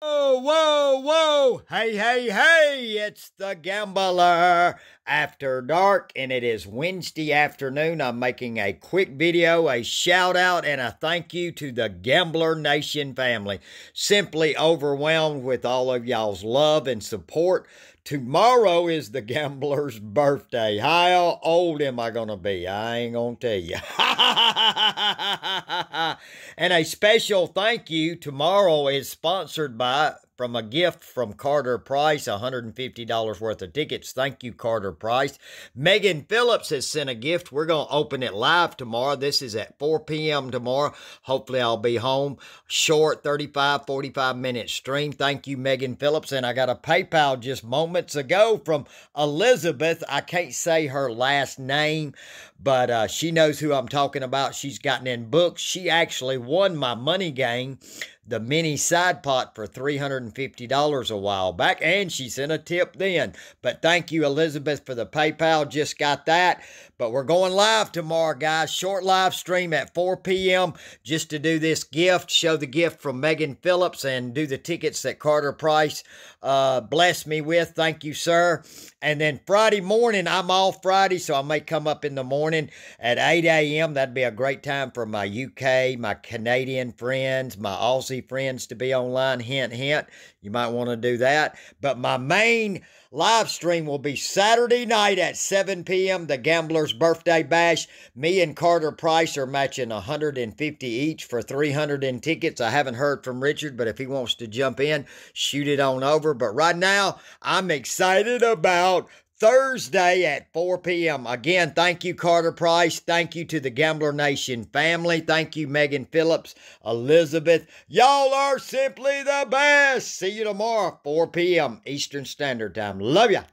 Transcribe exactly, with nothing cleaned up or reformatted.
Whoa, whoa, whoa, hey, hey, hey, it's the Gambler After Dark, and it is Wednesday afternoon. I'm making a quick video, a shout out, and a thank you to the Gambler Nation family. Simply overwhelmed with all of y'all's love and support. Tomorrow is the Gambler's birthday. How old am I going to be? I ain't going to tell you. And a special thank you. Tomorrow is sponsored by, from a gift from Carter Price, one hundred fifty dollars worth of tickets. Thank you, Carter Price. Megan Phillips has sent a gift. We're going to open it live tomorrow. This is at four P M tomorrow. Hopefully I'll be home. Short thirty-five, forty-five minute stream. Thank you, Megan Phillips. And I got a PayPal just moment ago from Elizabeth. I can't say her last name, but uh, she knows who I'm talking about. She's gotten in books. She actually won my money game, the mini side pot, for three hundred fifty dollars a while back, and she sent a tip then. But thank you, Elizabeth, for the PayPal. Just got that. But we're going live tomorrow, guys. Short live stream at four P M just to do this gift, show the gift from Megan Phillips, and do the tickets that Carter Price uh, blessed me with. Thank you, sir. And then Friday morning, I'm off Friday, so I may come up in the morning at eight A M That'd be a great time for my U K, my Canadian friends, my Aussie friends to be online. Hint, hint. You might want to do that. But my main live stream will be Saturday night at seven P M The Gambler's Birthday Bash. Me and Carter Price are matching one hundred fifty each for three hundred in tickets. I haven't heard from Richard, but if he wants to jump in, shoot it on over. But right now, I'm excited about Thursday at four P M Again, thank you, Carter Price. Thank you to the Gambler Nation family. Thank you, Megan Phillips, Elizabeth. Y'all are simply the best. See you tomorrow, four P M Eastern Standard Time. Love ya.